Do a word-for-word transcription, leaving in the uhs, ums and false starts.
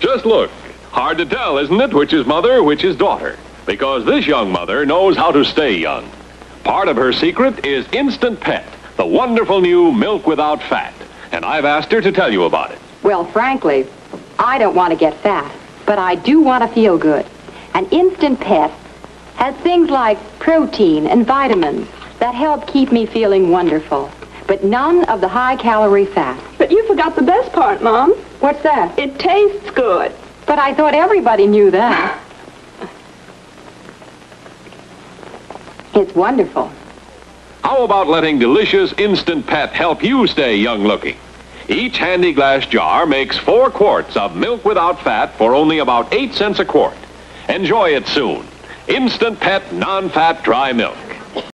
Just look. Hard to tell, isn't it, which is mother, which is daughter? Because this young mother knows how to stay young. Part of her secret is Instant Pet, the wonderful new milk without fat. And I've asked her to tell you about it. Well, frankly, I don't want to get fat, but I do want to feel good. An Instant Pet has things like protein and vitamins that help keep me feeling wonderful, but none of the high-calorie fat. But you forgot the best part, Mom. What's that? It tastes good. But I thought everybody knew that. It's wonderful. How about letting delicious Instant Pet help you stay young-looking? Each handy glass jar makes four quarts of milk without fat for only about eight cents a quart. Enjoy it soon. Instant Pet Nonfat Dry Milk.